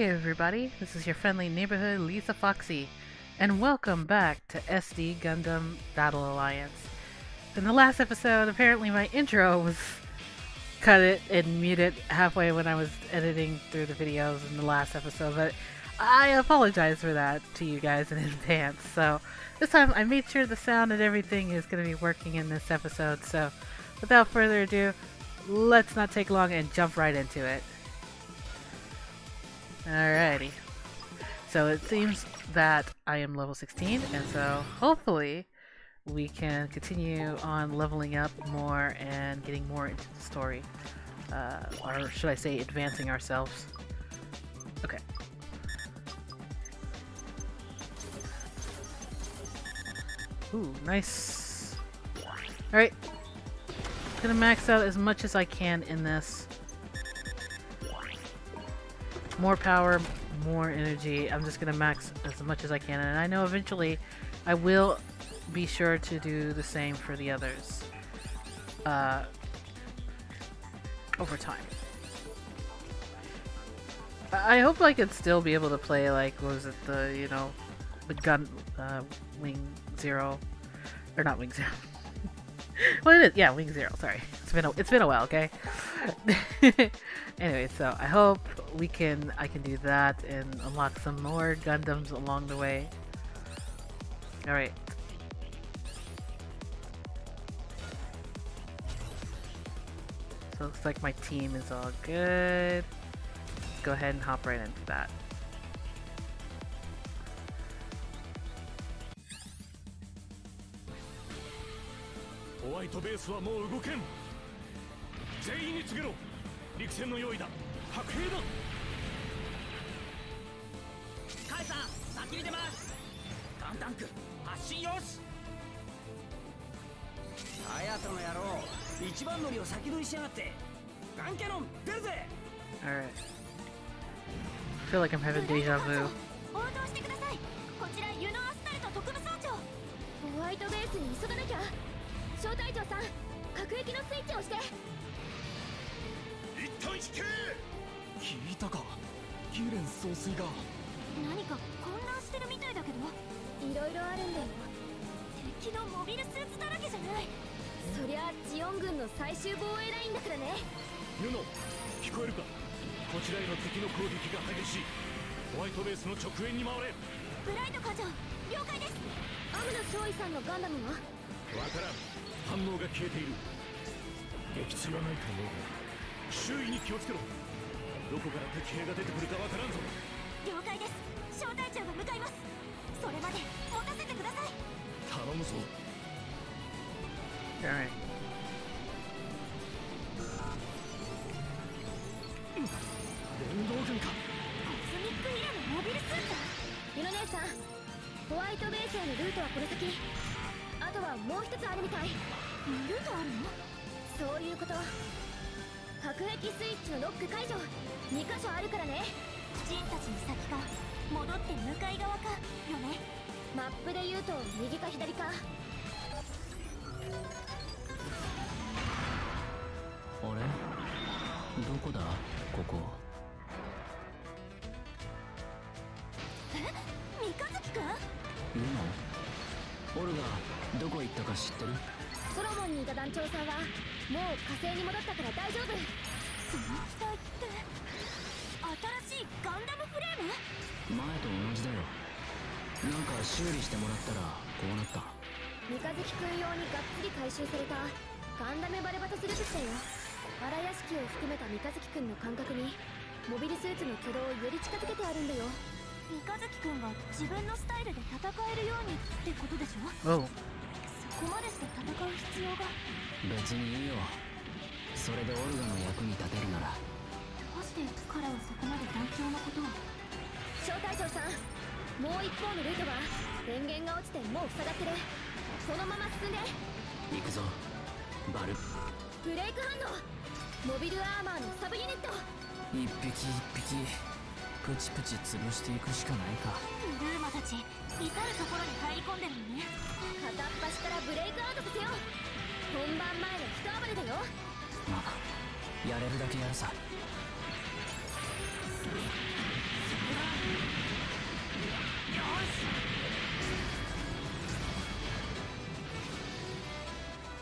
Hey everybody, this is your friendly neighborhood Lisa Foxy, and welcome back to SD Gundam Battle Alliance. In the last episode, apparently my intro was cut and muted halfway when I was editing through the videos in the last episode, but I apologize for that to you guys in advance. So this time I made sure the sound and everything is going to be working in this episode, so without further ado, let's not take long and jump right into it. Alrighty, so it seems that I am level 16, and so hopefully we can continue on leveling up more and getting more into the story, or should I say advancing ourselves. Okay. Ooh, nice. Alright, gonna max out as much as I can in this. More power, more energy. I'm just gonna max as much as I can, and I know eventually I will be sure to do the same for the others over time. I hope I could still be able to play, like, what was it, the, you know, the Wing Zero, or not Wing Zero. Well, it is, yeah, Wing Zero. Sorry, it's been a while, okay. Anyway, so I hope I can do that and unlock some more Gundams along the way. All right. So it looks like my team is all good. Let's go ahead and hop right into that. Alright. I feel like I'm having deja vu. Alright. Oh.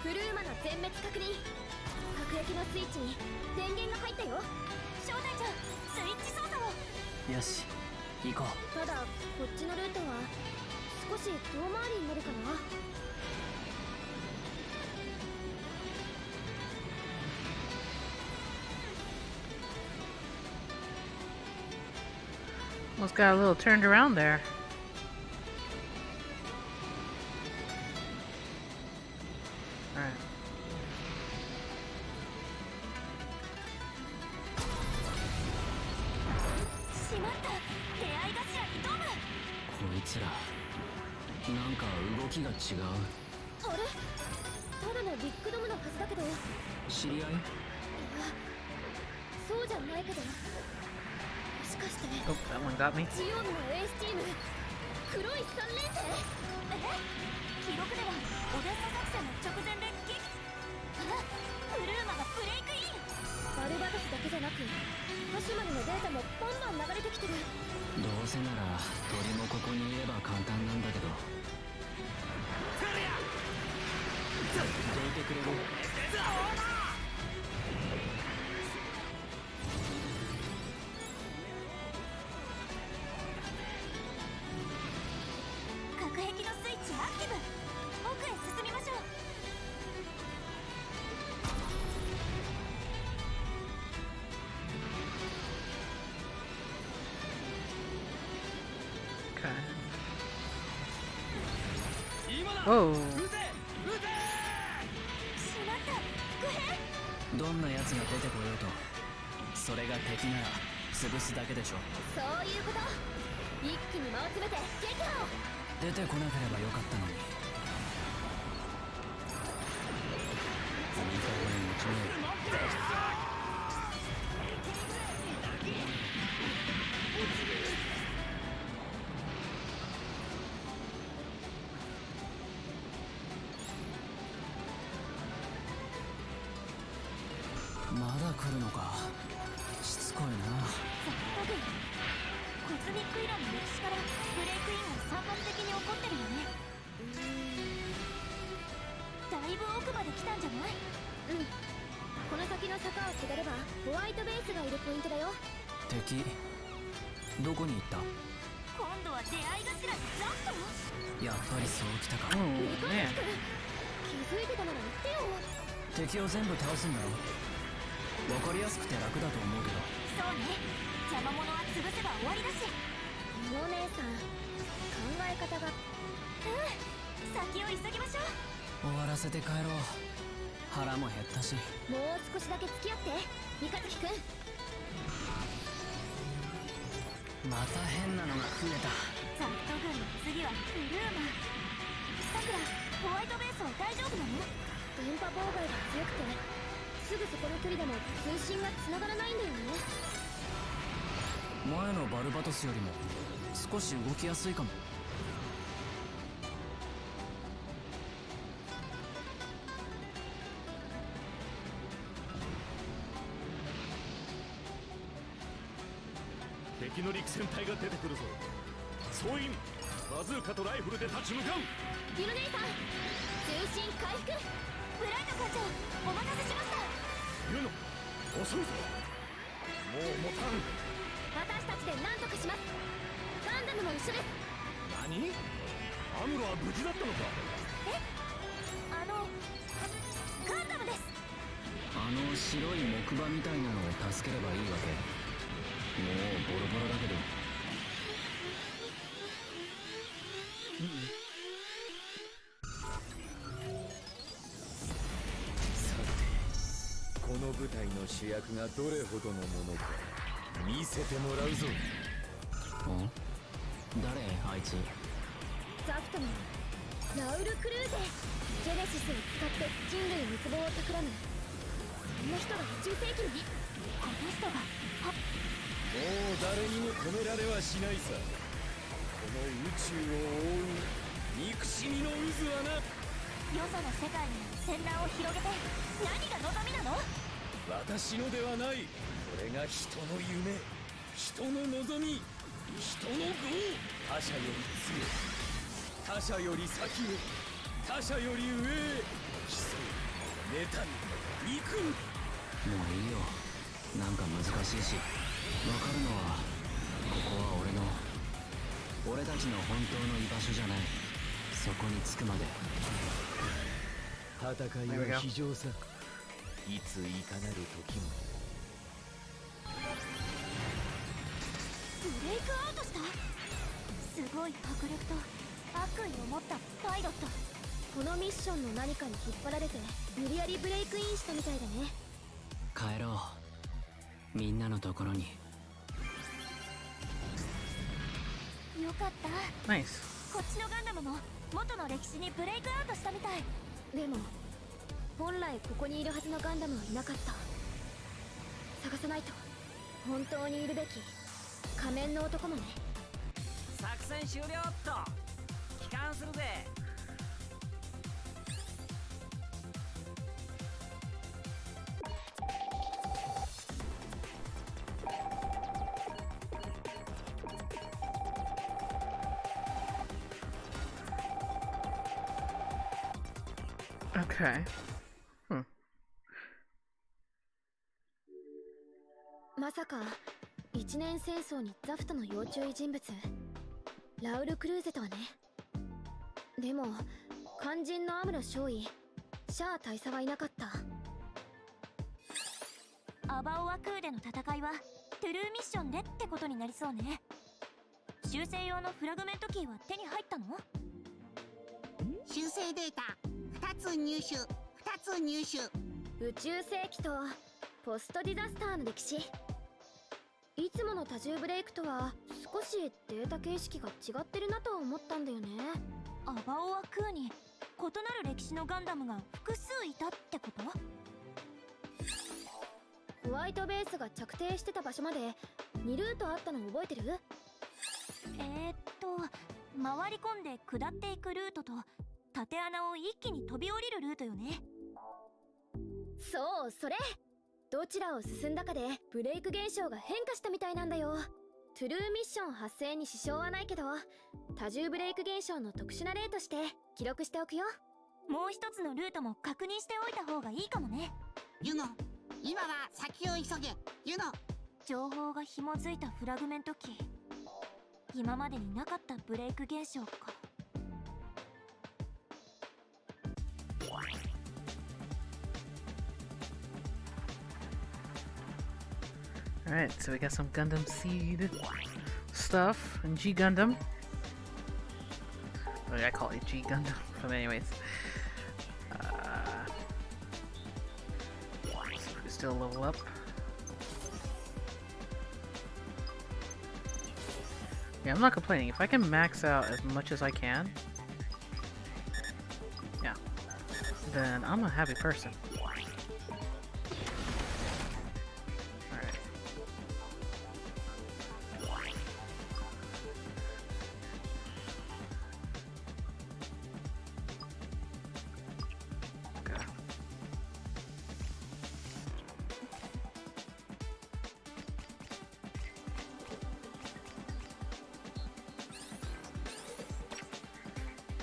フルーマの全滅確認。爆撃のスイッチに電源が入ったよ。招待ちゃん、スイッチ操作を。よし、行こう。ただ、こっちのルートは少し遠回りになるかな。Almost got a little turned around there. All right. Oh, that one got me. Whoa. 人の業、他者より強い、他者より先へ、他者より上へ、競う、妬み、憎む。もういいよ、なんか難しいし、分かるのはここは俺の、俺たちの本当の居場所じゃない。そこに着くまで戦いは非常さ、いついかなる時も。ブレイクアウトした。すごい迫力と悪意を持ったパイロット。このミッションの何かに引っ張られて無理やりブレイクインしたみたいだね。帰ろう、みんなのところに。よかった。ナイス。こっちのガンダムも元の歴史にブレイクアウトしたみたい。でも本来ここにいるはずのガンダムはいなかった。探さないと。本当にいるべき仮面の男もね。作戦終了っと。帰還するぜ。Okay. Hmm. まさか。一年戦争にザフトの要注意人物ラウル・クルーゼとはね。でも肝心のアムロ少尉シャア大佐はいなかった。アバオアクーでの戦いはトゥルーミッションでってことになりそうね。修正用のフラグメントキーは手に入ったの？修正データ2つ入手、2つ入手。宇宙世紀とポストディザスターの歴史。いつもの多重ブレイクとは少しデータ形式が違ってるなとは思ったんだよね。アバオアクーに異なる歴史のガンダムが複数いたってこと？ホワイトベースが着底してた場所まで2ルートあったの覚えてる？回り込んで下っていくルートと縦穴を一気に飛び降りるルートよね。そう、それ。どちらを進んだかでブレイク現象が変化したみたいなんだよ。トゥルーミッション発生に支障はないけど、多重ブレイク現象の特殊な例として記録しておくよ。もう一つのルートも確認しておいた方がいいかもね。ユノ、今は先を急げ。ユノ、情報が紐づいたフラグメントキー。今までになかったブレイク現象か。Alright, so we got some Gundam Seed stuff, and G Gundam. Like I call it G Gundam, but anyways. So we can still level up. Yeah, I'm not complaining. If I can max out as much as I can, yeah, then I'm a happy person.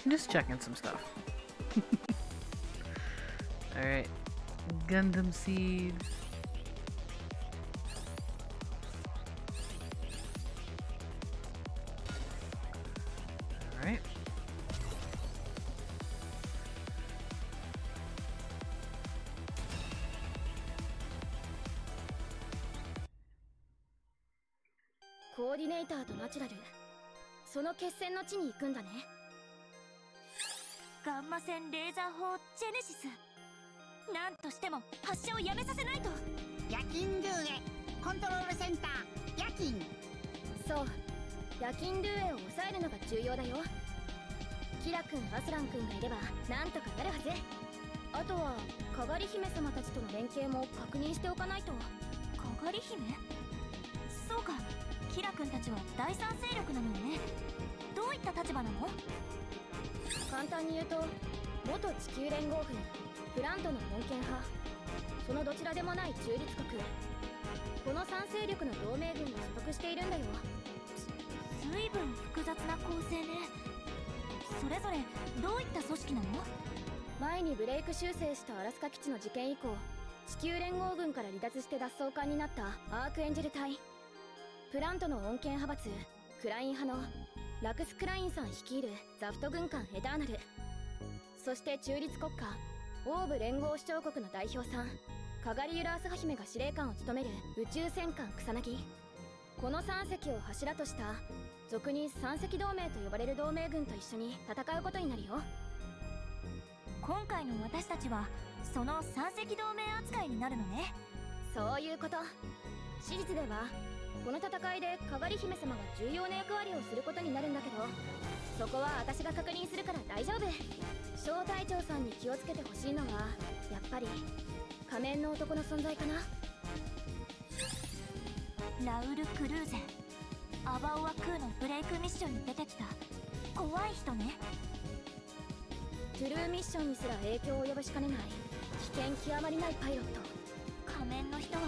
Just checking some stuff. Alright. Gundam Seed. Alright. Coordinator and Natural. その決戦の地に行くんだね。ガンマ線レーザー砲ジェネシス、なんとしても発射をやめさせないと。夜勤ルーエ、コントロールセンター夜勤。そう、夜勤ルーエを抑えるのが重要だよ。キラ君、アスラン君がいればなんとかなるはず。あとはかがり姫様たちとの連携も確認しておかないと。かがり姫？そうか、キラ君たちは第三勢力なのね。どういった立場なの？簡単に言うと、元地球連合軍、プラントの穏健派、そのどちらでもない中立国、この3勢力の同盟軍が所属しているんだよ。随分複雑な構成ね。それぞれどういった組織なの？前にブレイク修正したアラスカ基地の事件以降、地球連合軍から離脱して脱走艦になったアークエンジェル隊、プラントの穏健派閥クライン派のラクス・クラインさん率いるザフト軍艦エターナル、そして中立国家オーブ連合主張国の代表さんカガリ・ユラースハ姫が司令官を務める宇宙戦艦草薙、この3隻を柱とした俗に三隻同盟と呼ばれる同盟軍と一緒に戦うことになるよ。今回の私たちはその三隻同盟扱いになるのね。そういうこと。史実ではこの戦いでかがり姫様が重要な役割をすることになるんだけど、そこは私が確認するから大丈夫。小隊長さんに気をつけてほしいのはやっぱり仮面の男の存在かな。ラウル・クルーゼ、アバオア・クーのブレイクミッションに出てきた怖い人ね。トゥルーミッションにすら影響を及ぼしかねない危険極まりないパイロット。仮面の人は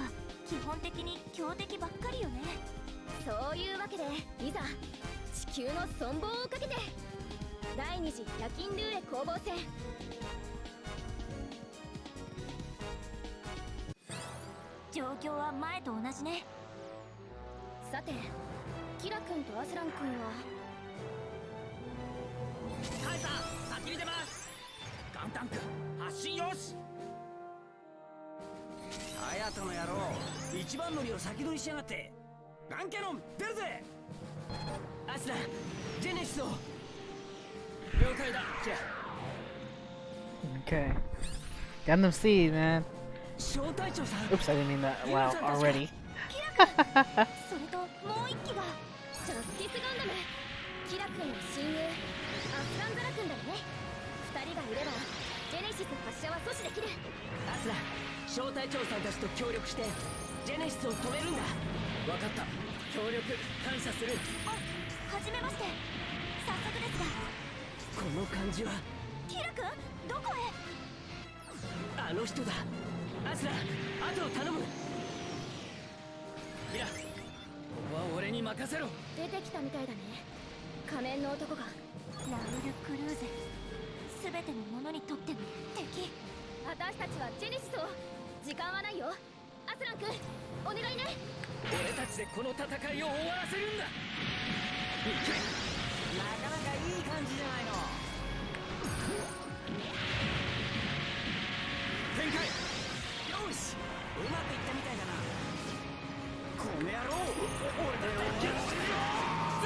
基本的に強敵ばっかりよね。そういうわけでいざ地球の存亡をかけて第二次夜勤ルーレ攻防戦。状況は前と同じね。さてキラ君とアスラン君はカイさん先に出ます。ガンタン君発進よし。アヤトの野郎一番乗りを先取りしやがって。ガンキャノン出るぜ。アスランジェネシスを。了解だキラ。 Okay Gundam Seed man. Oops, I didn't mean that. Wow, already. それともう一機がジャスティスガンダム。キラ君の親友アスランザラ君だよね。2人がいればジェネシス発射は阻止できる。アスラン小隊長さんたちと協力してジェネシスを止めるんだ。分かった、協力感謝する。あ、はじめまして。早速ですがこの感じは。キラ君どこへ。あの人だ。アスラ後を頼む。キラここは俺に任せろ。出てきたみたいだね仮面の男が。ラウル・クルーゼ、全てのものにとっての敵。私たちはジェネシスを。時間はないよアスラン君、お願いね。俺たちでこの戦いを終わらせるんだ。なかなかいい感じじゃないの。展開よし、うまくいったみたいだな。この野郎俺たちを撃破するよ。さあ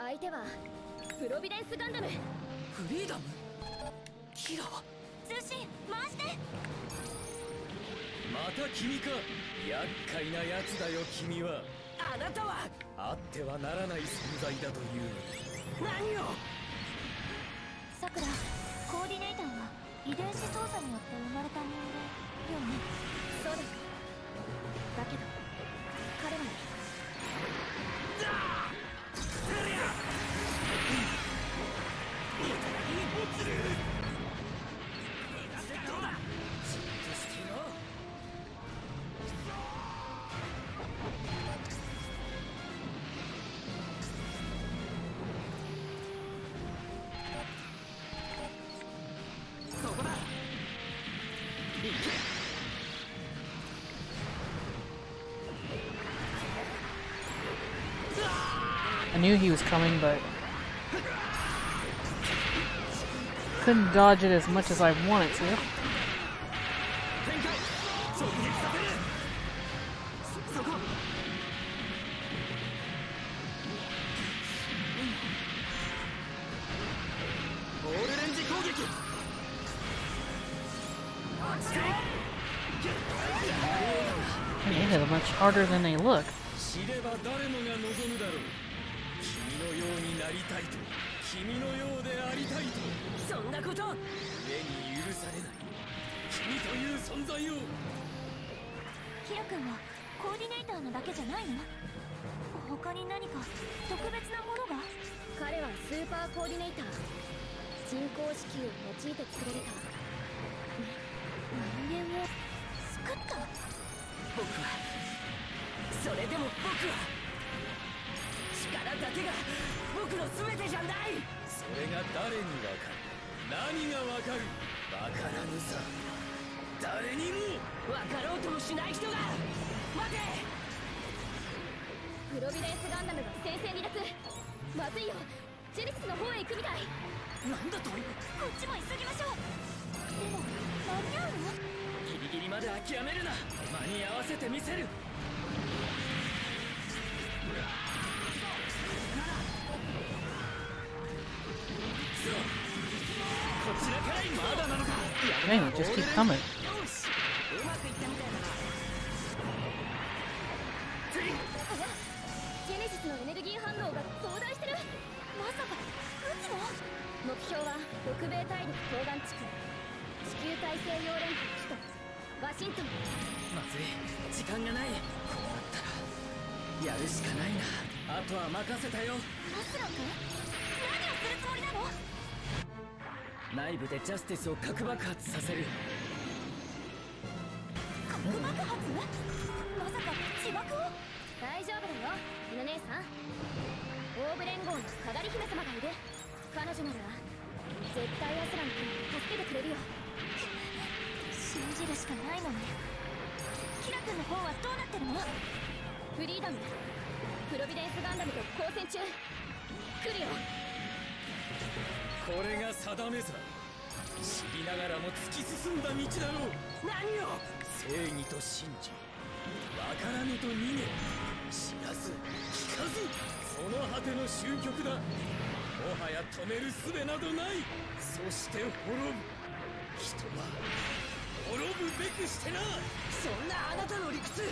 相手はプロビデンスガンダム。フリーダムキラは通信回して。また君か。厄介なやつだよ君は。あなたはあってはならない存在だという。何を。さくら、コーディネーターは遺伝子操作によって生まれた人間よね。そうです。だけど彼はI knew he was coming, but couldn't dodge it as much as I wanted to. They hit it much harder than they look. そんなこと。目に許されない君という存在を。キラ君はコーディネーターのだけじゃないの。他に何か特別なものが？彼はスーパーコーディネーター。人工子宮を用いて作られた人間を救った。僕はそれでも僕は力だけが僕の全てじゃない。それが誰にわかる？何がわかる？わからぬさ。誰にもわかろうともしない人が。待て！プロビデンスガンダムが戦線離脱。まずいよ、ジェネシスの方へ行くみたい。なんだと？こっちも急ぎましょう。でも間に合うの？ギリギリまで諦めるな。間に合わせてみせる。Dang, it just keeps coming. Washington. 内部でジャスティスを核爆発させる。核爆発？まさか自爆を？大丈夫だよ、みの姉さん。オーブ連合のかがり姫様がいる。彼女なら絶対アスラム君を助けてくれるよ。信じるしかないのね。キラ君の方はどうなってるの？フリーダム、プロビデンスガンダムと交戦中。来るよ。これが定めさ。知りながらも突き進んだ道だろう。何を？正義と信じ、わからぬと逃げ、知らず聞かず、その果ての終局だ。もはや止める術などない。そして滅ぶ。人は滅ぶべくしてな。そんなあなたの理屈。そ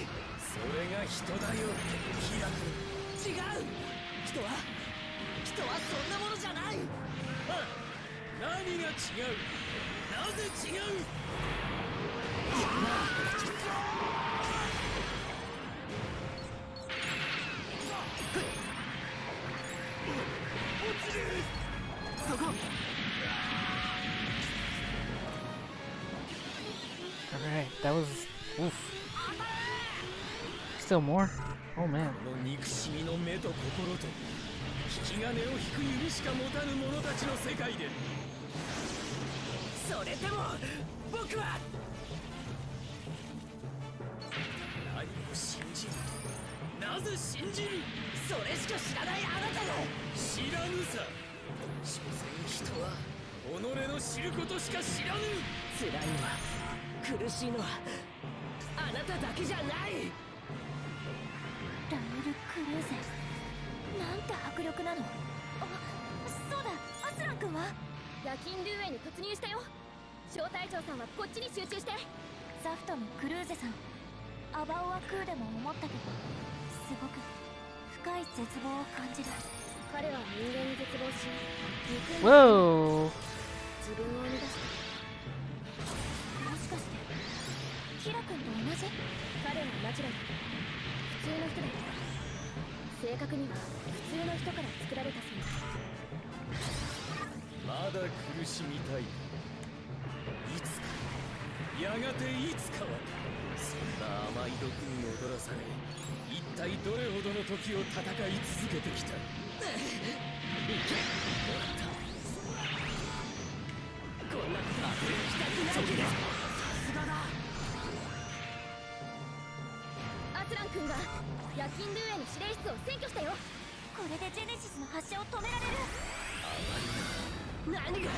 れが人だよ、キラ君。違う。人はそんなものじゃない。何が違う？なぜ違う？落ちる！そこ！Alright, that was oof. Still more? Oh man. この憎しみの目と心と引き金を引く指しか持たぬ者たちの世界で。それでも僕は何を信じる？なぜ信じる？それしか知らないあなたの知らぬさ。所詮人は己の知ることしか知らぬ。辛いのは苦しいのはあなただけじゃない。ラウル・クルーゼ、なんて迫力なの。あ、そうだ、アスラン君は夜勤ルーエに突入したよ。小隊長さんはこっちに集中して。ザフトもクルーゼさん、アバオアクーでも思ったけど、すごく深い絶望を感じる。彼は人間に絶望し、肉を自分を生み出した。もしかしてキラ君と同じ？彼はナチュラル、普通の人だった。正確には普通の人から作られたそうだ。まだ苦しみたい。いつか、やがていつかは。そんな甘い毒に踊らされ、一体どれほどの時を戦い続けてきた。行け、終わった。こんなことは行きたくない。さすがだ。アスラン君が夜勤ルーエの指令室を占拠したよ。これでジェネシスの発射を止められる。あまりだ。何が？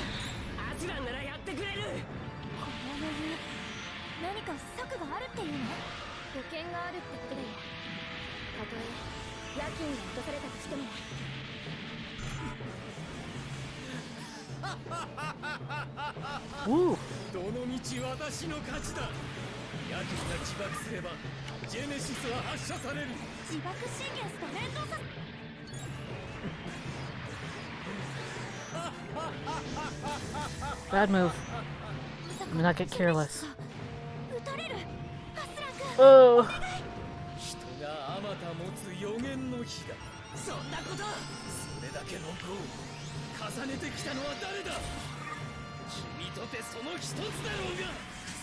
アスランならやってくれる。この余裕、何か策があるっていうの？保険があるってことだよ。たとえ夜勤に落とされたとしても。どの道私の勝ちだ。夜勤が自爆すればジェネシスは発射される。自爆シーケンスと連動させ。Bad move. I'm not get careless. Oh. つ予言の日だ。そんなこと、それだけの業を重ねてきたのは誰だ。君とてその一つだろうが、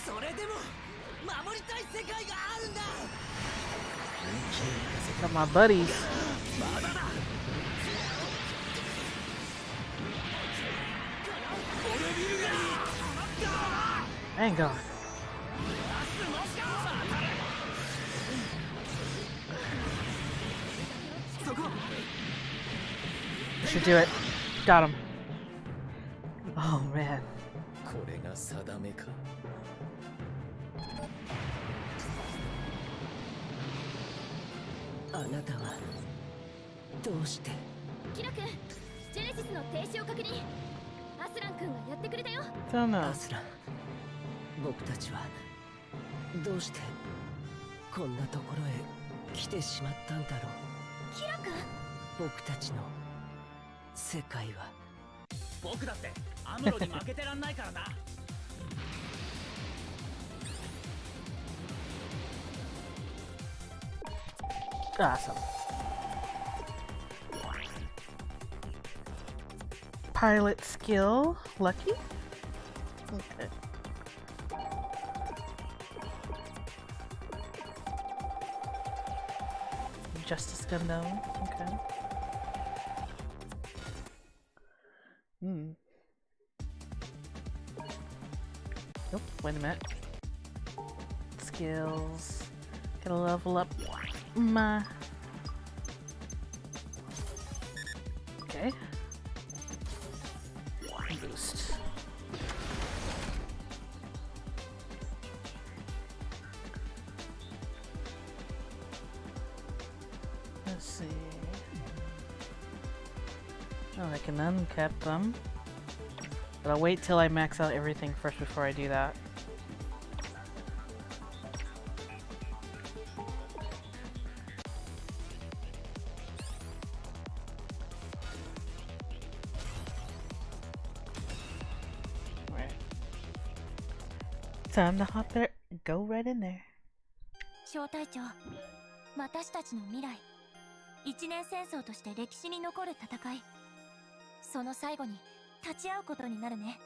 それでも守りたい世界があるんだ。Come on, buddies. Hang on. I should do it. Got him. Oh man. Awesome. Pilot skill, lucky? Okay. Justice Gundam, okay. Hmm. Oh, wait a minute. Skills. Gonna level up my... Okay. Boost. Let's see. Oh, I can uncap them. But I'll wait till I max out everything first before I do that. Time to hop there. Go right in there. 小隊長、私たちの未来、一年戦争として歴史に残る戦い。その最後に立ち会うことになるね。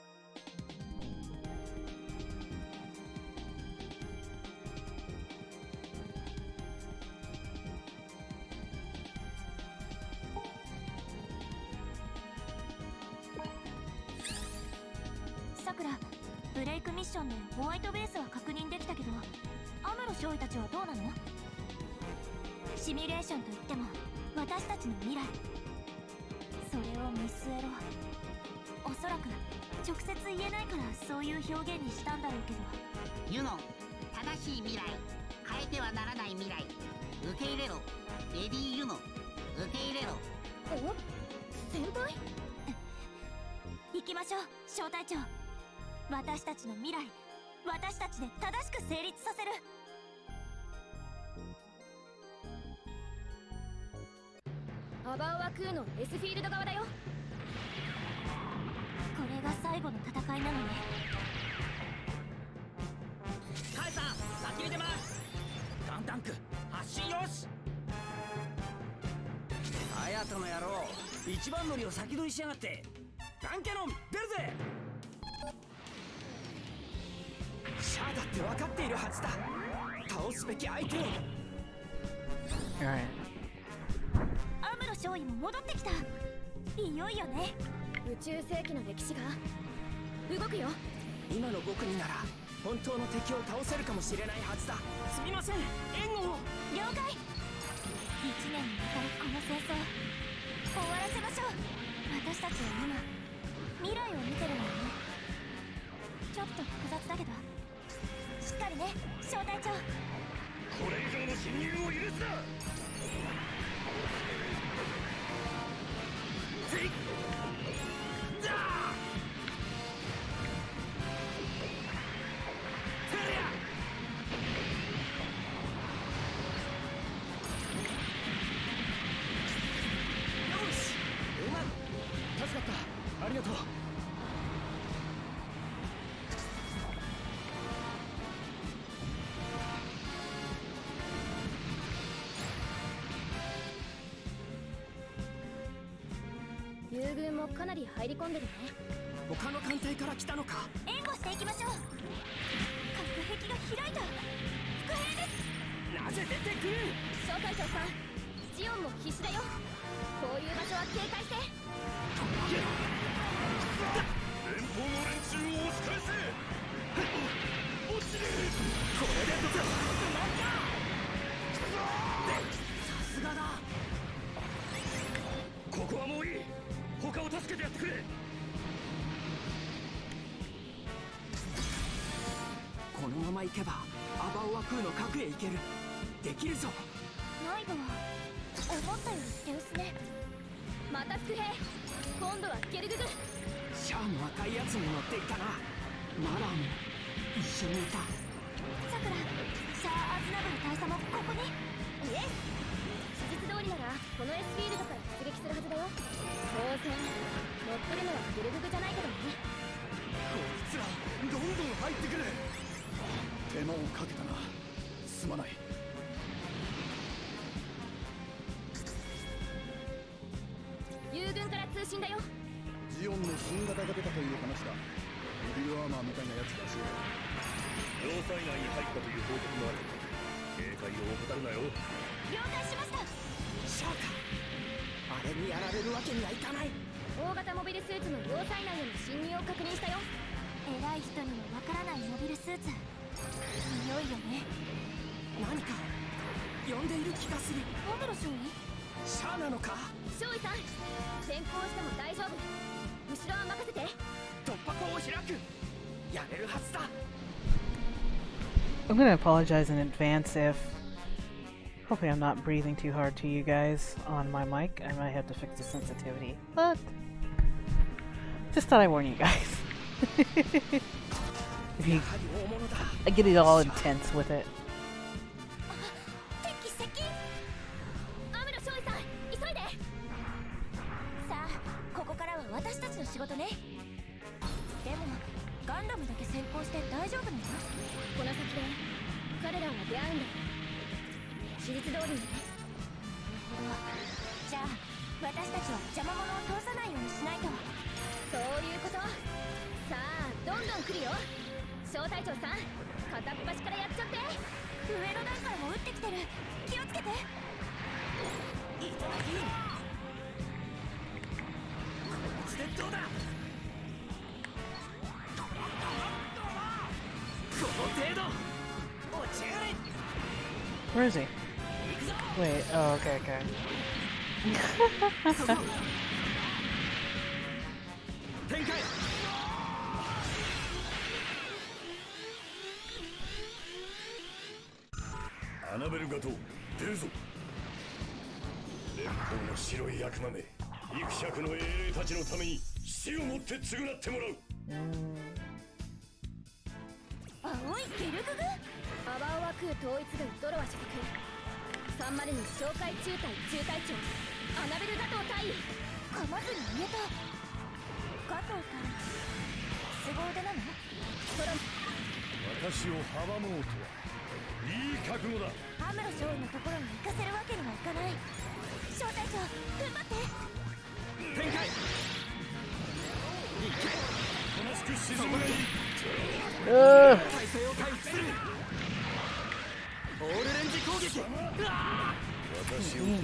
さくら、ブレイクミッションでホワイトベースは確認できたけど、アムロ少尉たちはどうなの？シミュレーションといっても私たちの未来、それを見据えろ。おそらく直接言えないからそういう表現にしたんだろうけど、ユノ、正しい未来、変えてはならない未来、受け入れろ。レディーユノ、受け入れろ。お、先輩行きましょう、小隊長。私たちの未来、私たちで正しく成立させる。アバオアクーの S フィールド側だよ。これが最後の戦いなのね。カイさん、先に出ます。ガンタンク発進よし。ハヤトの野郎、一番乗りを先取りしやがって。ガンキャノン出るぜ。シャアだって分かっているはずだ。倒すべき相手を。アムロ少尉も戻ってきた。いよいよね。宇宙世紀の歴史が動くよ。今の僕になら本当の敵を倒せるかもしれないはずだ。すみません、援護を。了解。一年にわたるこの戦争、終わらせましょう。私たちは今未来を見てるのね。ちょっと複雑だけどしっかりね、小隊長。これ以上の侵入を許すな。よし、うまく。助かった、ありがとう。空軍もかなり入り込んでるね。他の艦隊から来たのか。援護していきましょう。隔壁が開いた。伏兵です。なぜ出てくる。小隊長さん、ジオンも必死だよ。こういう場所は警戒して。連邦の連中を押し返せ。落ちる。これでどうだ。さすがだ。ここはもういい。他を助けてやってくれ。このまま行けばアバオアクーの核へ行ける。できるぞ。内部は思ったより手薄ね。また伏兵。今度はゲルググ。シャアの赤いやつに乗っていたな。マラーも一緒にいた。さくら、シャアアズナブル大佐もここに。イエス。通りならこの S フィールドから出撃するはずだよ。当然乗ってるのはグルググじゃないけどね。こいつらどんどん入ってくる。手間をかけたな。すまない。友軍から通信だよ。ジオンの新型が出たという話だ。ヘビーアーマーみたいなやつらしい。要塞内に入ったという報告もある。警戒を怠るなよ。了解しました。シャアか。あれにやられるわけにはいかない。大型モビルスーツの要塞内への侵入を確認したよ。偉い人にもわからないモビルスーツ。匂いよね。何か呼んでいる気がする。オムロ少尉。シャアなのか。少尉さん、先行しても大丈夫。後ろは任せて。突破口を開く。やれるはずだ。I'm gonna apologize in advance if hopefully I'm not breathing too hard to you guys on my mic. I might have to fix the sensitivity, but just thought I warn you guys. If you, I get it all intense with it. Where is he? Wait, oh, okay, okay. He's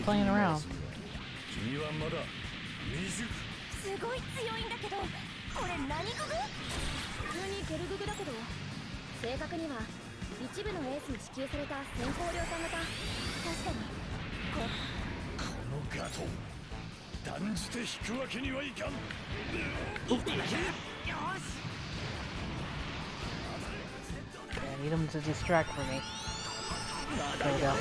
playing around. I need him to distract from me. There we go.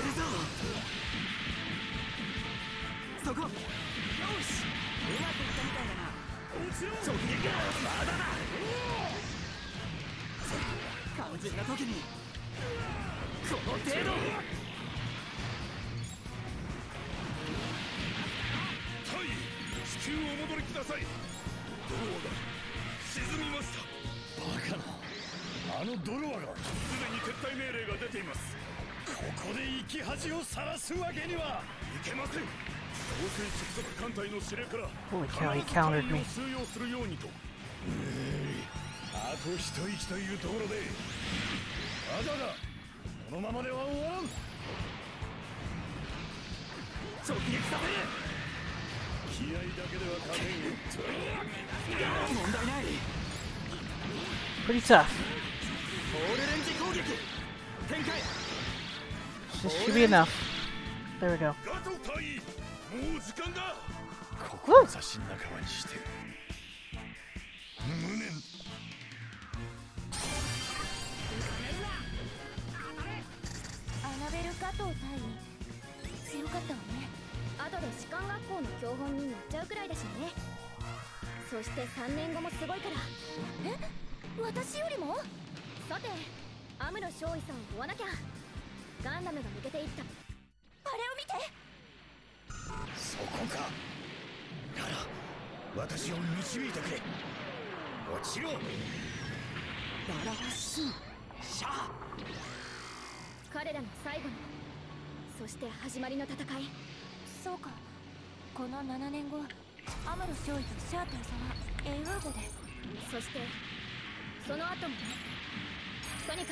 Holy cow, he countered me. Pretty tough. This should be enough. There we go. Woo! Whoa. Oh, no, you don't. Got it. Uh-oh. Oh, man. Okay. You know, 一年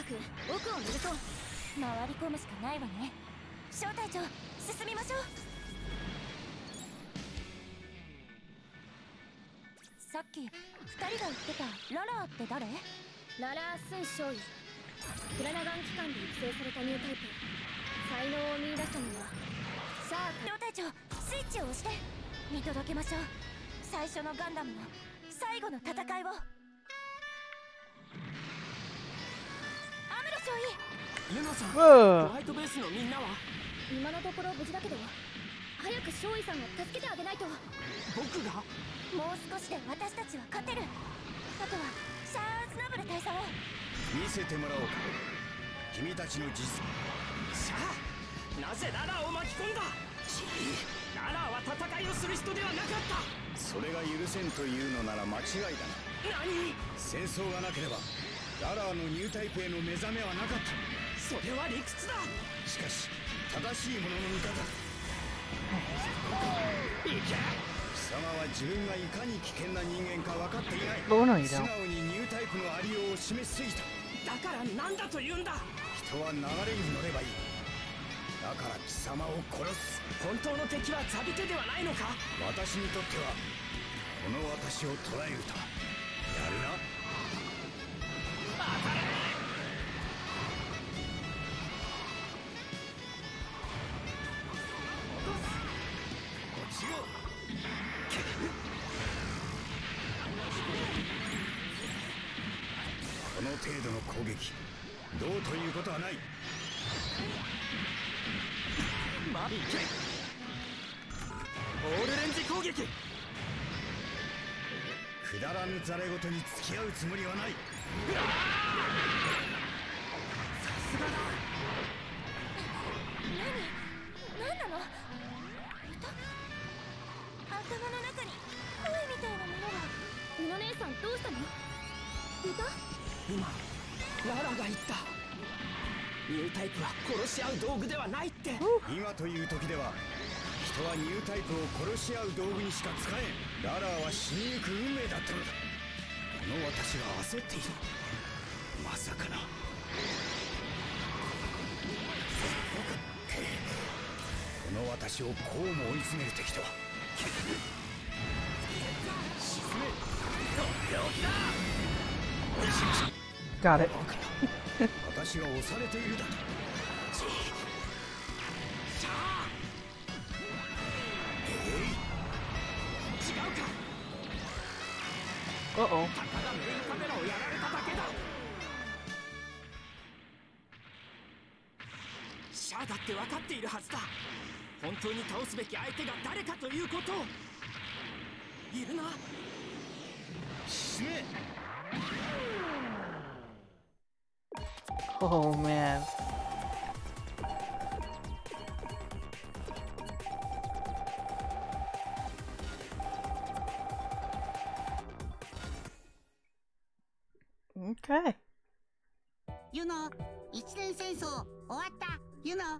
戦争終わった。You know、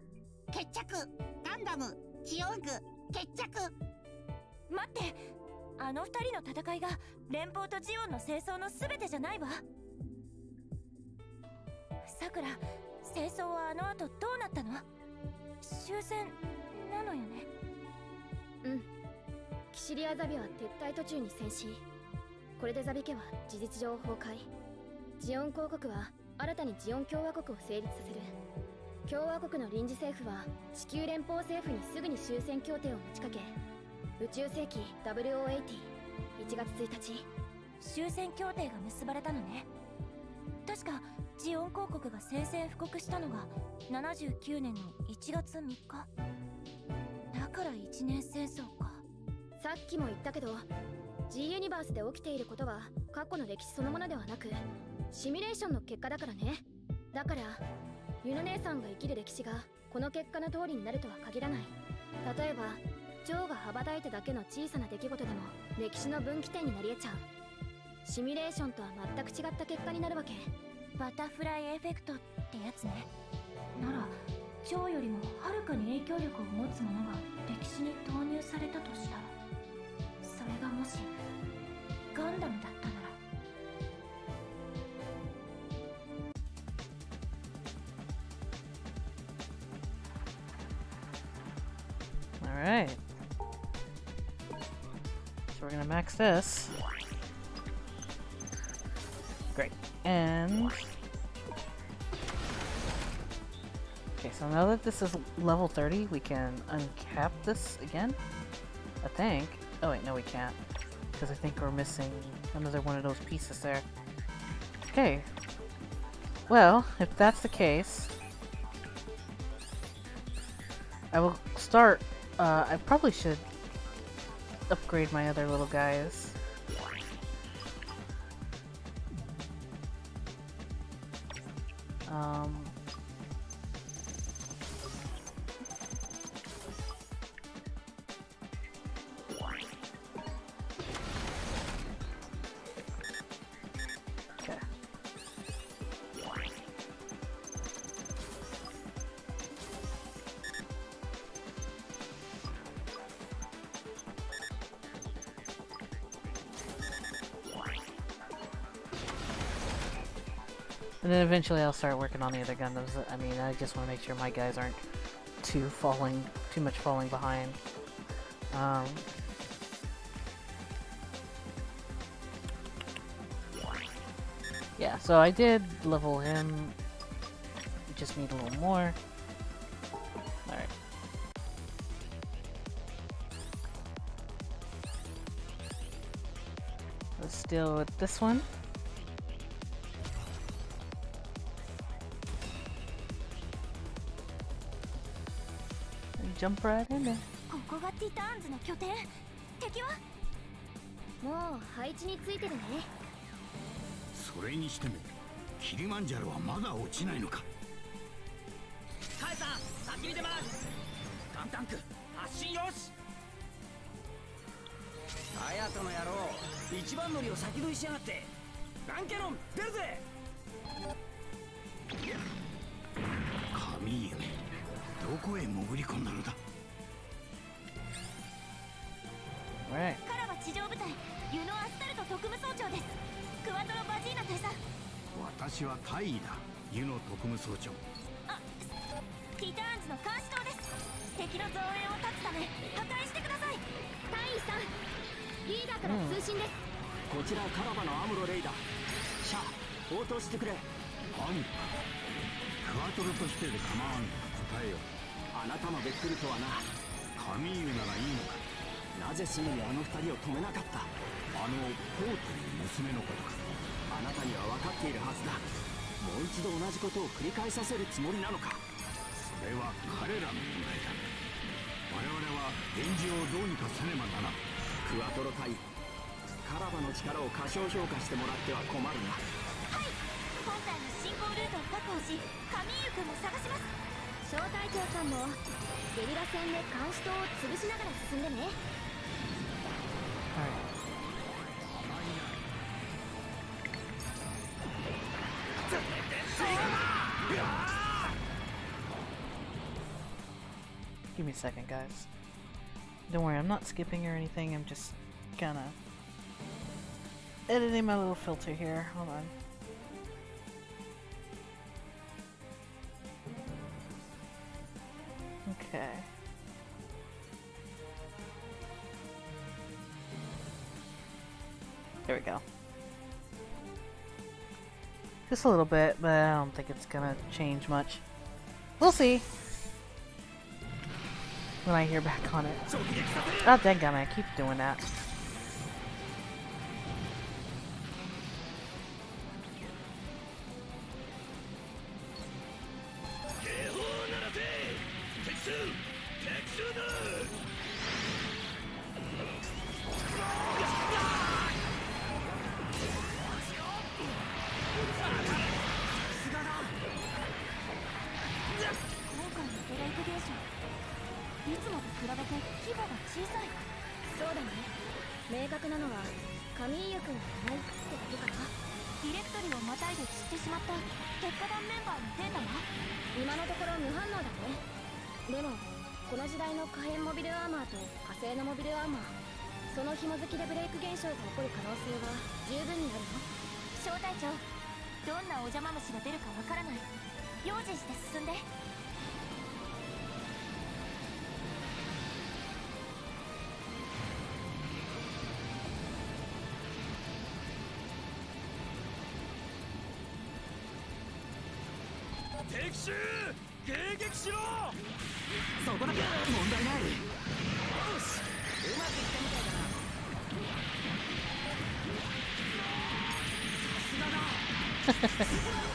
決着ガンダムジオング決着。待って、あの二人の戦いが連邦とジオンの戦争の全てじゃないわ。さくら、戦争はあの後どうなったの？終戦なのよね。うん、キシリアザビは撤退途中に戦死。これでザビ家は事実上崩壊。ジオン公国は新たにジオン共和国を成立させる。共和国の臨時政府は地球連邦政府にすぐに終戦協定を持ちかけ、宇宙世紀0080、1月1日終戦協定が結ばれたのね。確かジオン公国が宣戦布告したのが79年の1月3日だから1年戦争か。さっきも言ったけど G ユニバースで起きていることは過去の歴史そのものではなくシミュレーションの結果だからね。だからユナ姉さんが生きる歴史がこの結果の通りになるとは限らない。例えば蝶が羽ばたいただけの小さな出来事でも歴史の分岐点になり得ちゃう。シミュレーションとは全く違った結果になるわけ。バタフライエフェクトってやつね。なら蝶よりもはるかに影響力を持つものが歴史に投入されたとしたら、それがもしガンダムだったなら。Alright, so we're gonna max this. Great, and... Okay, so now that this is level 30, we can uncap this again? I think. Oh wait, no we can't. Because I think we're missing another one of those pieces there. Okay. Well, if that's the case... I will start... I probably should upgrade my other little guys. Okay. And then eventually I'll start working on the other Gundams. I mean, I just want to make sure my guys aren't too much falling behind. Yeah, so I did level him. Just need a little more. Alright. Let's deal with this one. Jump right in there. ここがティターンズの拠点。敵はもう配置についてるね。それにしてもキリマンジャロはまだ落ちないのか。カエさん、先に出ます。ガンタンク発進よし。ハヤトの野郎、一番乗りを先取りしやがって。ガンキャノン出るぜ。神夢、どこへ潜り込んだのだ。カラバ地上部隊、ユノアスタルト特務総長です。クワトロバジーナ大佐。私は大尉だ、ユノ特務総長。あ、ティターンズの監視塔です。敵の増援を断つため破壊してください。大尉さん、リーダーから通信です。こちらカラバのアムロレイダー。シャー、応答してくれ。何クワトロとしてで構わんの。答えよ、あなたもべっくりとはな。神湯ならいいのか。なぜすぐにあの二人を止めなかった。あのコートの娘のことか。あなたには分かっているはずだ。もう一度同じことを繰り返させるつもりなのか。それは彼らの問題だ。我々は源氏をどうにかせねばならん。クワトロ隊、カラバの力を過小評価してもらっては困るな。はい、本隊の進行ルートを確保し、神湯君も探します。小隊長さんもゲリラ戦で監視塔を潰しながら進んでね。はい。Give me a second, guys. Don't worry, I'm not skipping or anything, I'm just kind of editing my little filter here. Hold on. Okay. There we go. Just a little bit, but I don't think it's gonna change much. We'll see when I hear back on it. Oh, dang it, I keep doing that.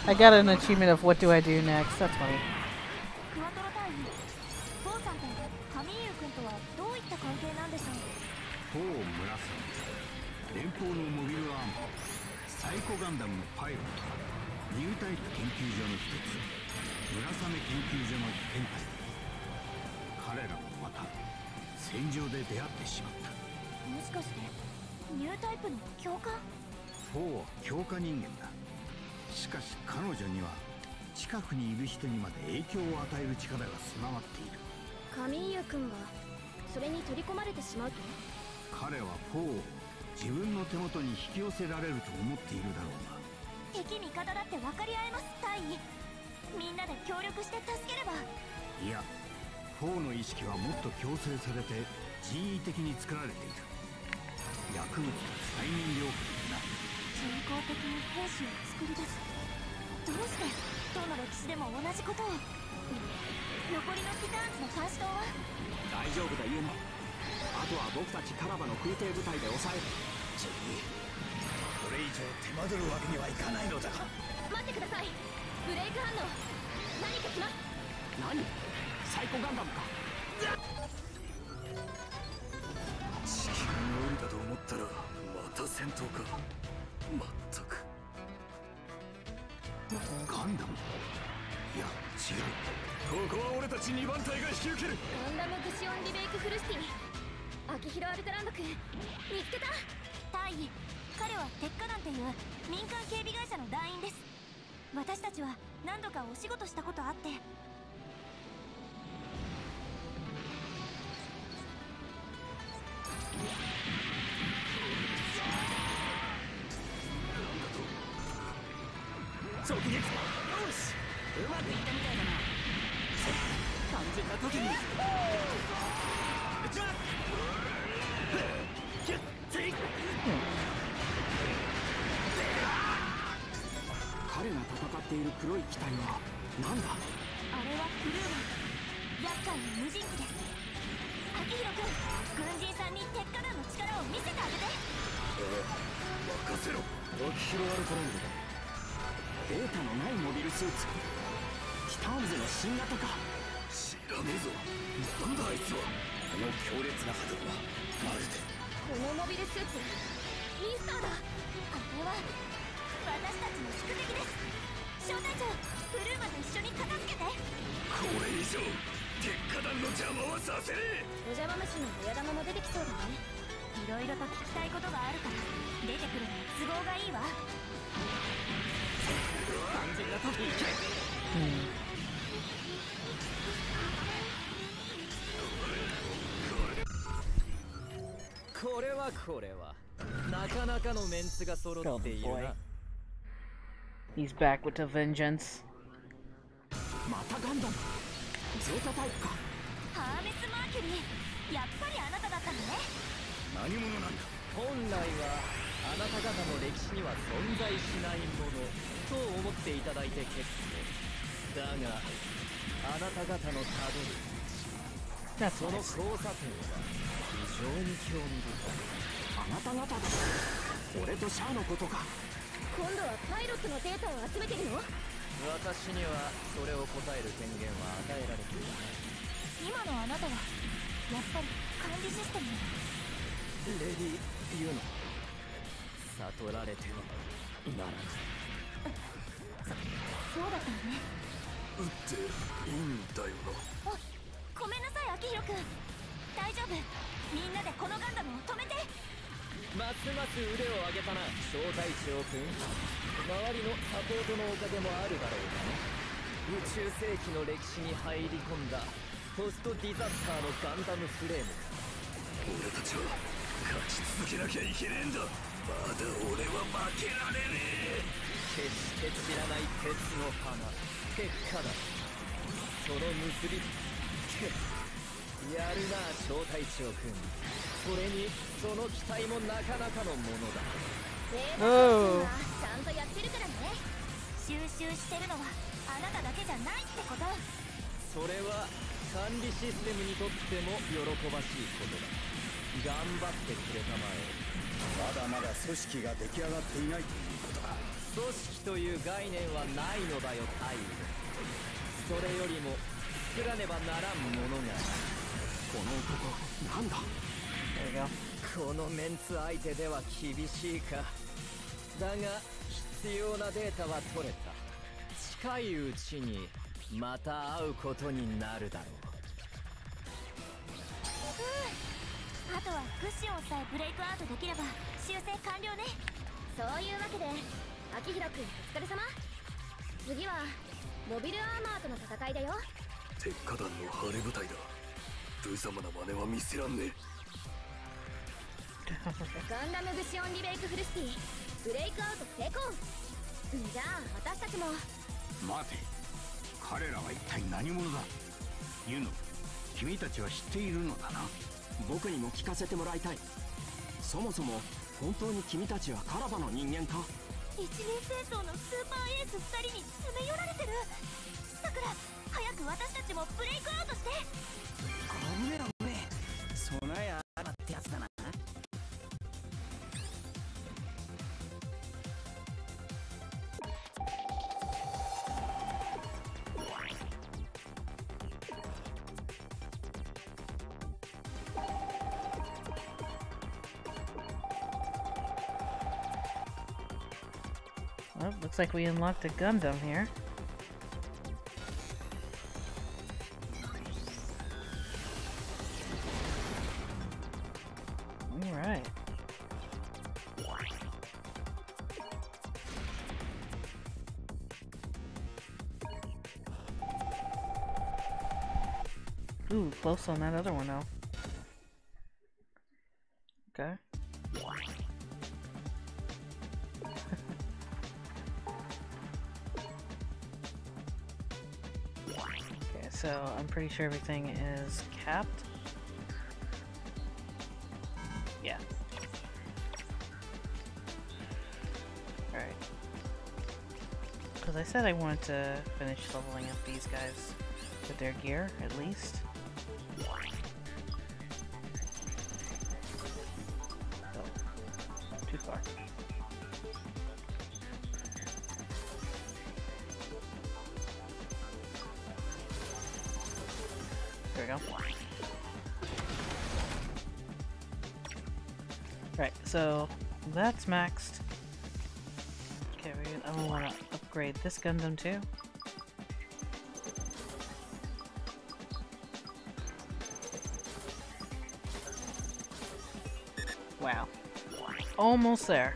I got an achievement of what do I do next. That's funny. Oh boy. He's back with a vengeance. That's what Oh. There we go. Well, looks like we unlocked a Gundam here. Alright. Ooh, close on that other one now. Okay. So I'm pretty sure everything is capped. Yeah. Alright. Because I said I wanted to finish leveling up these guys with their gear, at least. Right, so that's maxed. Okay, I want to upgrade this Gundam too. Wow. Almost there.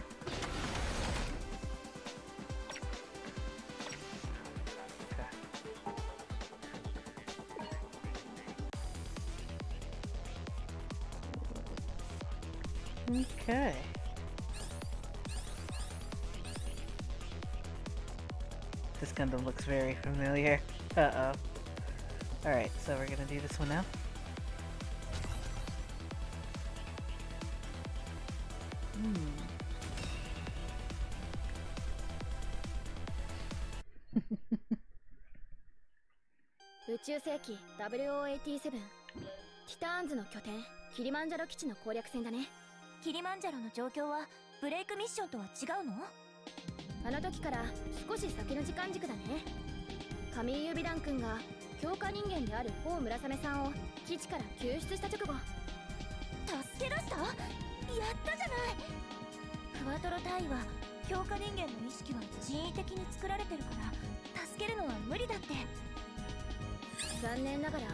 Okay. This Gundam looks very familiar. Uh-oh. Alright, so we're gonna do this one now.宇宙世紀0087ティターンズの拠点キリマンジャロ基地の攻略戦だね。キリマンジャロの状況はブレイクミッションとは違うの？あの時から少し先の時間軸だね。神井指団君が強化人間であるホウムラサメさんを基地から救出した直後助け出した？やったじゃない。クワトロ隊は強化人間の意識は人為的に作られてるから助けるのは無理だって。残念ながら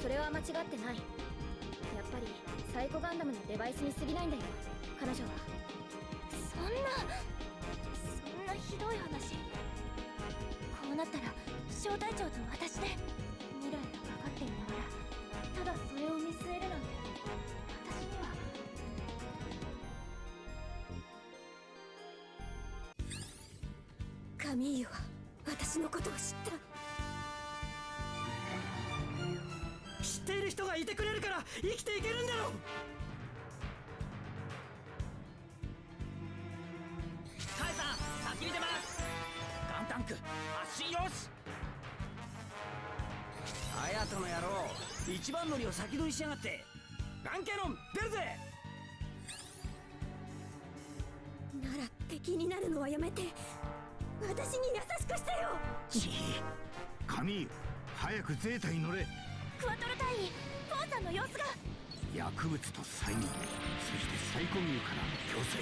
それは間違ってない。やっぱりサイコガンダムのデバイスに過ぎないんだよ彼女は。そんなひどい話。こうなったら小隊長と私で未来がかかっていながらただそれを見据えるなんて私には。カミーユは私のことを知った。知っている人がいてくれるから生きていけるんだろう。カエさん先に出ます。ガンタンク発進よし。ハヤトの野郎一番乗りを先取りしやがって。ガンキャノン出るぜ。なら敵になるのはやめて私に優しくしてよ。神早くゼータに乗れ。クワトロ隊員、ポーさんの様子が。薬物と催眠、そしてサイコミューからの強制。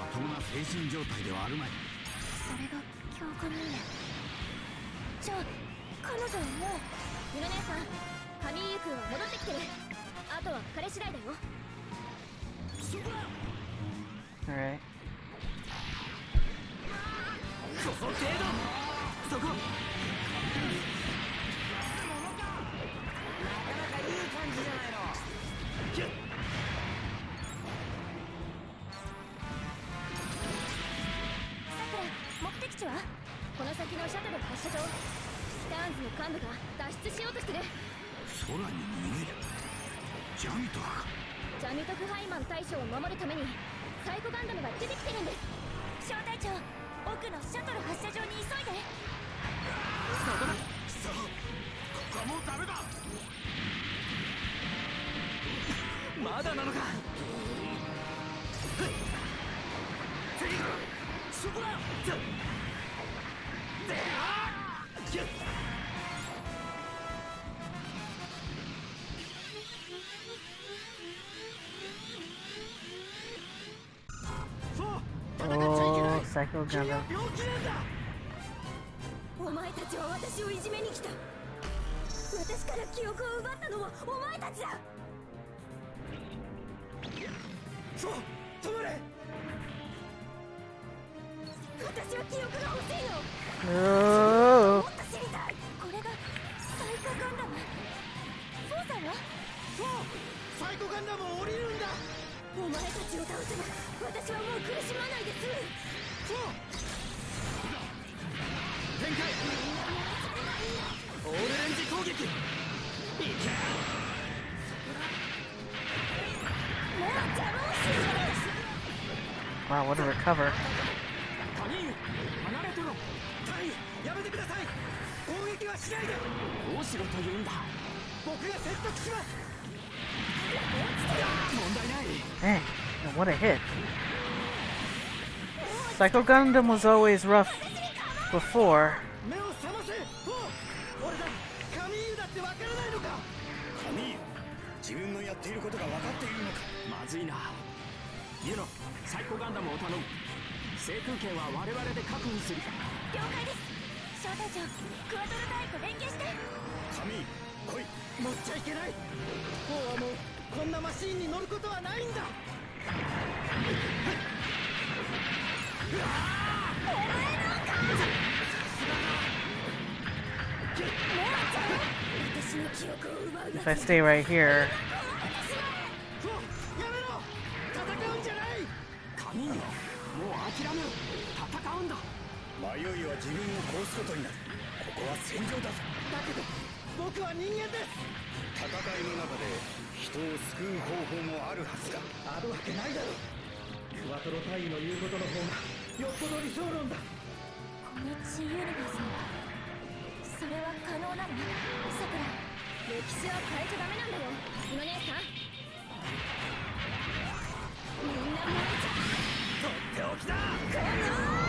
まともな精神状態ではあるまい。それが強化人間。じゃあ彼女はもう。ゆの姉さん、神井君は戻ってきてる。あとは彼次第だよ。そこだ。Alright。ここ程度。そこ。この先のシャトル発射場、スターンズの幹部が脱出しようとしてる。空に逃げるジャミトク。ジャミトクハイマン大将を守るためにサイコガンダムが出てきてるんです。小隊長、奥のシャトル発射場に急いで。そこだ。そう、ここはもうダメだ。まだなのか。次だ。そこだ。でおお、最高かな。お前たちは私をいじめに来た。私から記憶を奪ったのもお前たちだ。そう、止まれ。私は記憶が欲しいの。もっと知りたい。これがサイコガンダム。そうだよ。そう、サイコガンダムを降りるんだ。お前たちを倒せば私はもう苦しまないで済む。そう展開オレンジ攻撃。いけもう邪魔をしない。Wow, what a recover。やめてください。攻撃はしないで。どうしろと言うんだ。僕が説得します。問題ない。ええ、what a hit. Psycho Gundam was always rough before. 目を覚ませ。俺だ。神井だってわからないのか。神井、自分のやっていることが分かっているのか。まずいな。ユノ、サイコガンダムを頼む。制空権は我々で確認する。了解です。小隊長、クワトロ隊と連携して。神、来い。乗っちゃいけない。もうこんなマシーンに乗ることはないんだ。If I stay right here, 迷いは自分を殺すことになる。ここは戦場だぞ。だけど僕は人間です。戦いの中で人を救う方法もあるはずだ。あるわけないだろう。クワトロ隊員の言うことの方がよっぽど理想論だ。この地ユニバースにそれは可能なの？さくら、歴史は変えちゃダメなんだよ。お姉さん、みんな待っちゃとっておきだ。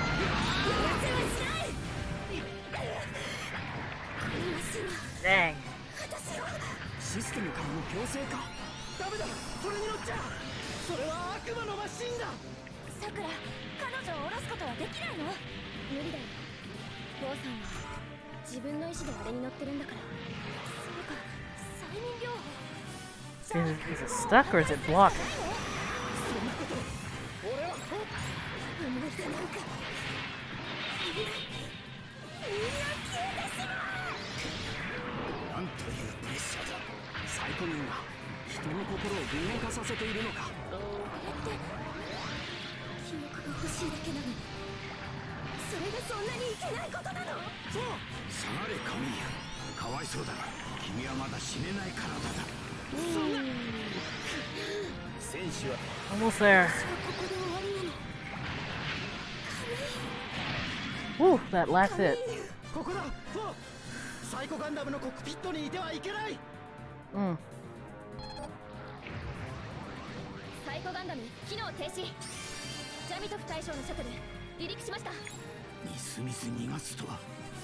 このー許せはしない。私はシステムからの強制か。ダメだ、それに乗っちゃ。それは悪魔のマシンだ。さくら、彼女を下ろすことはできないの？無理だよ。坊さんは自分の意志であれに乗ってるんだから。そうか、催眠療法。じゃあ、もう分かんないの？そんなこと、俺は無理だなんか。みんな消えてしまう。なんというプレッシャーだ。サイコミンは人の心を分離化させているのか。これって記憶が欲しいだけなのに。それがそんなにいけないことなの？そう、下がれ神谷。かわいそうだな、君はまだ死ねない体だ。そんな戦士はalmost there. Ooh, that last hit. ここだ。そう、サイコガンダムのコックピットにいてはいけない。うん、サイコガンダム機能停止。ジャミトフ大将のシャトル離陸しました。みすみす逃がすとは。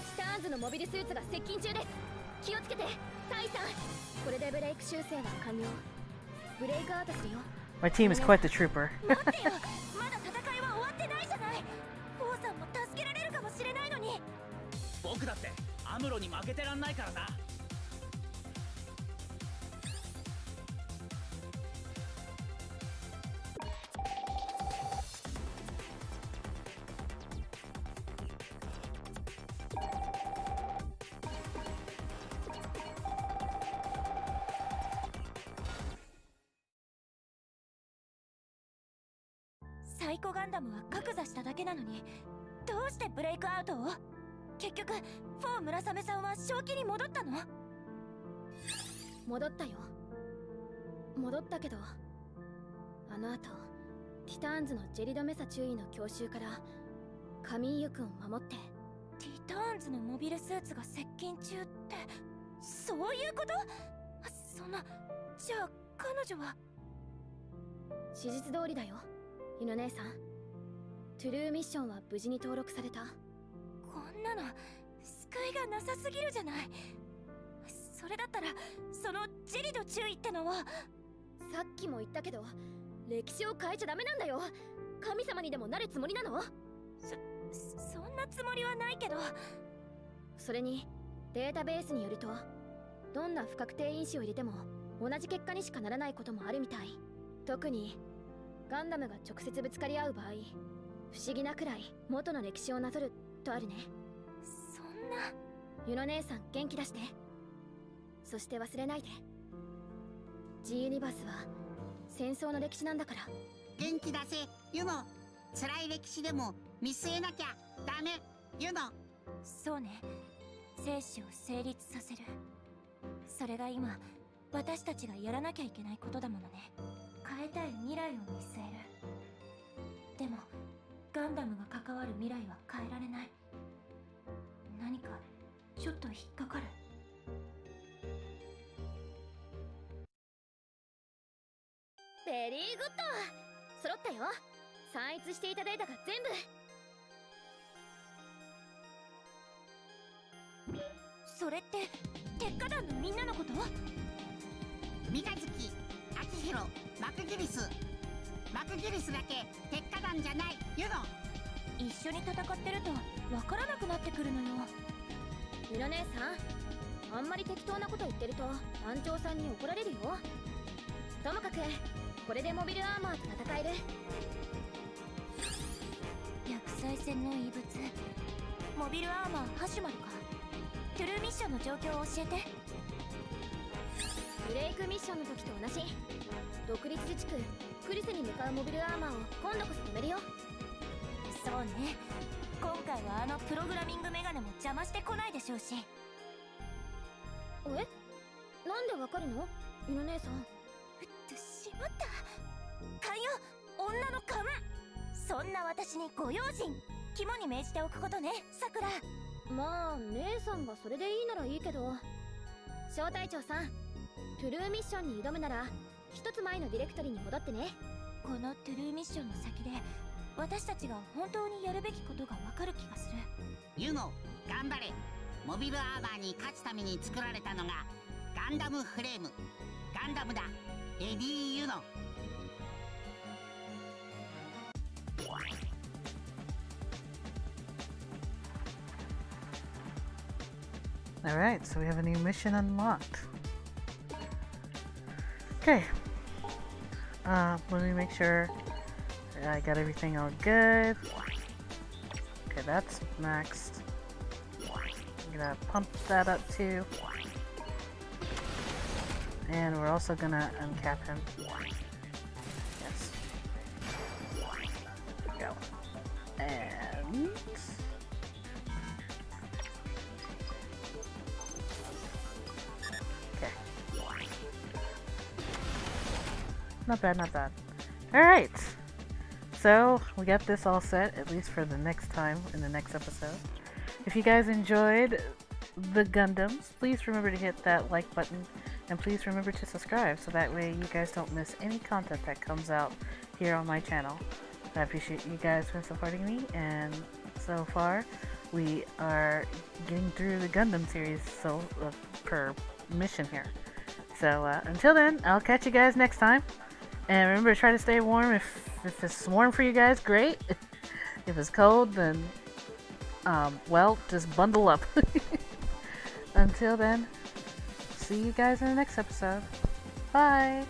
スターンズのモビルスーツが接近中です。気をつけてタイさん。これでブレイク修正は完了。ブレイクアウトするよ。 My team is quite the trooper. 待ってよ、まだ戦いは終わってないじゃない。坊さんも助けられるかもしれないのに。僕だってアムロに負けてらんないからな。サイコガンダムは格差しただけなのに、どうしてブレイクアウトを？結局、フォー村雨さんは正気に戻ったの？戻ったよ。戻ったけど、あの後、ティターンズのジェリド・メサ中尉の強襲からカミーユ君を守って。ティターンズのモビルスーツが接近中って、そういうこと？そんな、じゃあ彼女は？史実通りだよ。犬姉さん、トゥルーミッションは無事に登録された。こんなの救いがなさすぎるじゃない。それだったらそのジェリド注意ってのは。さっきも言ったけど歴史を変えちゃダメなんだよ。神様にでもなるつもりなの？そんなつもりはないけど。それにデータベースによると、どんな不確定因子を入れても同じ結果にしかならないこともあるみたい。特にガンダムが直接ぶつかり合う場合、不思議なくらい元の歴史をなぞるとあるね。そんな。ユノ姉さん、元気出して。そして忘れないで。Gユニバースは戦争の歴史なんだから。元気出せ、ユノ。辛い歴史でも見据えなきゃダメ、ユノ。そうね。生死を成立させる。それが今、私たちがやらなきゃいけないことだものね。変えたい未来を見据える。でもガンダムが関わる未来は変えられない。何かちょっと引っかかる。ベリーグッド、揃ったよ。散逸していたデータが全部。それって鉄火団のみんなのこと？三日月、ヒロ、マクギリス。マクギリスだけ鉄火団じゃない、ユノ。一緒に戦ってると分からなくなってくるのよ。ユノ姉さん、あんまり適当なこと言ってると団長さんに怒られるよ。ともかくこれでモビルアーマーと戦える。逆再戦の遺物、モビルアーマーハシュマルか。トゥルーミッションの状況を教えて。ブレイクミッションの時と同じ。独立自治区クリスに向かうモビルアーマーを今度こそ止めるよ。そうね、今回はあのプログラミングメガネも邪魔してこないでしょうし。え？なんでわかるの？みの姉さん。うっと、しまった。かよ、女の勘。そんな私にご用心、肝に銘じておくことね、さくら。まあ、姉さんがそれでいいならいいけど。小隊長さん、トゥルーミッションに挑むなら一つ前のディレクトリに戻ってね。このトゥルーミッションの先で私たちが本当にやるべきことがわかる気がする。ユゴ、頑張れ。モビルアーマーに勝つために作られたのがガンダムフレーム。ガンダムだ、レディーユノ。Alright, so we have a new mission unlocked. Okay. Let me make sure I got everything all good. Okay, that's maxed. I'm gonna pump that up too. And we're also gonna uncap him. Yes. There we go. And... Not bad, not bad. Alright! So, we got this all set, at least for the next time, in the next episode. If you guys enjoyed the Gundams, please remember to hit that like button, and please remember to subscribe, so that way you guys don't miss any content that comes out here on my channel. I appreciate you guys for supporting me, and so far, we are getting through the Gundam series per mission here. So, until then, I'll catch you guys next time. And remember to try to stay warm. If it's warm for you guys, great. If it's cold, then, well, just bundle up. Until then, see you guys in the next episode. Bye!